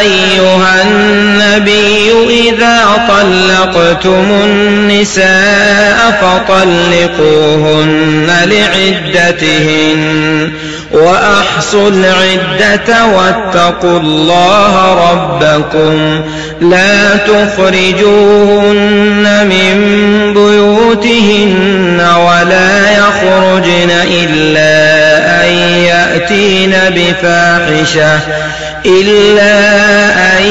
أيها النبي إذا طلقتم النساء فطلقوهن لعدتهن وأحصوا العدة واتقوا الله ربكم لا تخرجوهن من بيوتهن ولا يخرجن إلا أن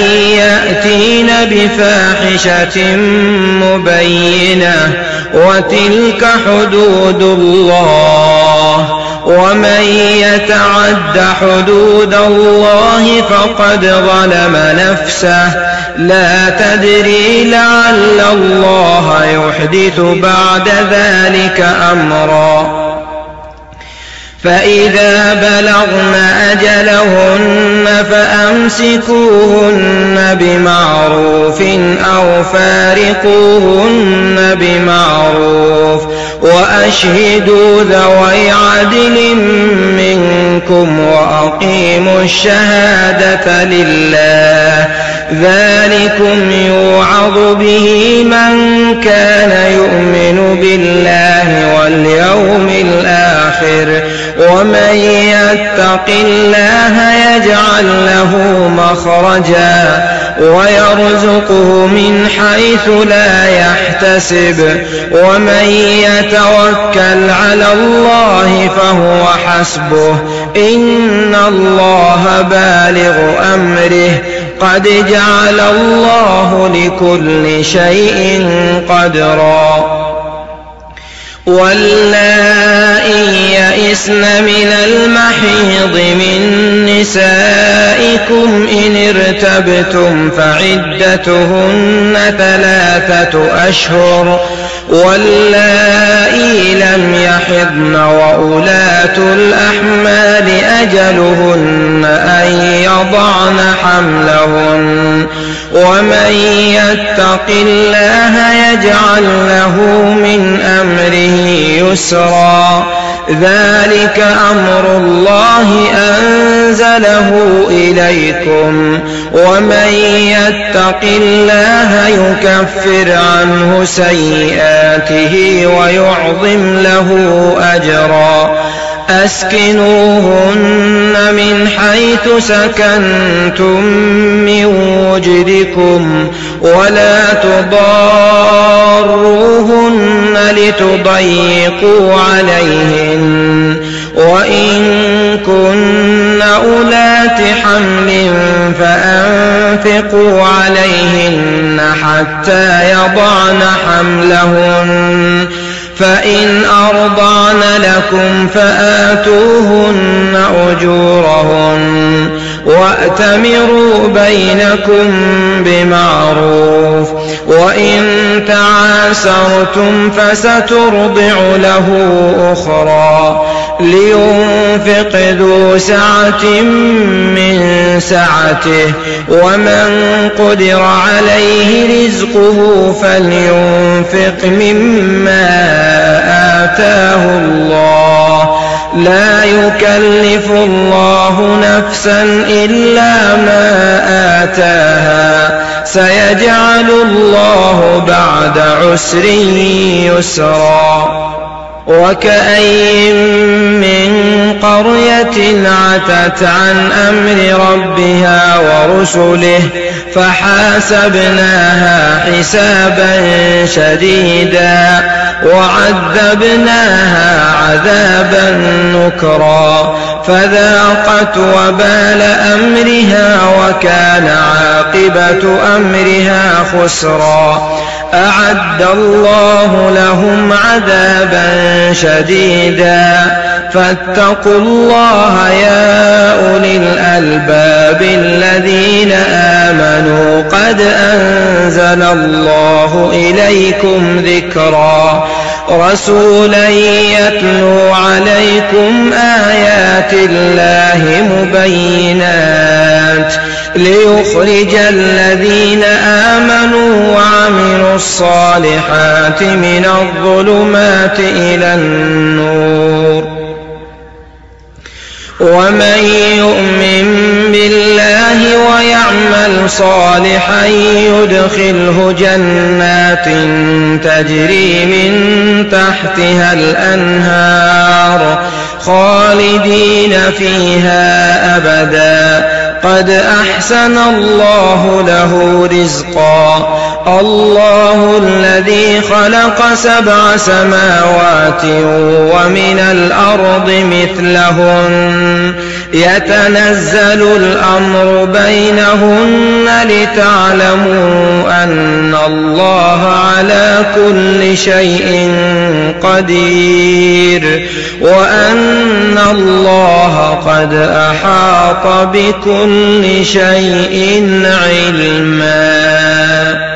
يأتين بفاحشة مبينة وتلك حدود الله ومن يتعد حدود الله فقد ظلم نفسه لا تدري لعل الله يحدث بعد ذلك أمرا. فإذا بلغن أجلهن فأمسكوهن بمعروف أو فارقوهن بمعروف وأشهدوا ذوي عدل منكم وأقيموا الشهادة لله ذلكم يوعظ به من كان يؤمن بالله واليوم الآخر ومن يتق الله يجعل له مخرجا ويرزقه من حيث لا يحتسب ومن يتوكل على الله فهو حسبه إن الله بالغ أمره قد جعل الله لكل شيء قدرا. واللائي يئسن من المحيض من نسائكم إن ارتبتم فعدتهن 3 أشهر واللائي لم يحضن وأولات الأحمال أجلهن أن يضعن حملهن ومن يتق الله يجعل له من أمره يسرا. ذلك أمر الله أنزله إليكم ومن يتق الله يكفر عنه سيئاته ويعظم له أجرا. أسكنوهن من حيث سكنتم من وجدكم ولا تضاروهن لتضيقوا عليهن وإن كن أولات حمل فأنفقوا عليهن حتى يضعن حملهن فإن أرضعن لكم فآتوهن أجورهن وأتمروا بينكم بمعروف وإن تعاسرتم فسترضع له أخرى. لينفق ذو سعة من سعته ومن قدر عليه رزقه فلينفق مما آتاه الله لا يكلف الله نفسا إلا ما آتاها سيجعل الله بعد عسر يسرا. وكأين من قرية عتت عن أمر ربها ورسله فحاسبناها حسابا شديدا وعذبناها عذابا نكرا فذاقت وبال أمرها وكان عاقبة أمرها خسرا. أعد الله لهم عذابا شديدا فاتقوا الله يا أولي الألباب الذين آمنوا قد أنزل الله إليكم ذكرا رسولا يتلو عليكم آيات الله مبينات ليخرج الذين آمنوا وعملوا الصالحات من الظلمات إلى النور. ومن يؤمن بالله ويعمل صالحا يدخله جنات تجري من تحتها الأنهار خالدين فيها أبدا، قد أحسن الله له رزقا. الله الذي خلق 7 سماوات ومن الأرض مثلهن، يتنزل الأمر بينهن لتعلموا أن الله على كل شيء قدير، وأن الله قد أحاط بكل شيء علما.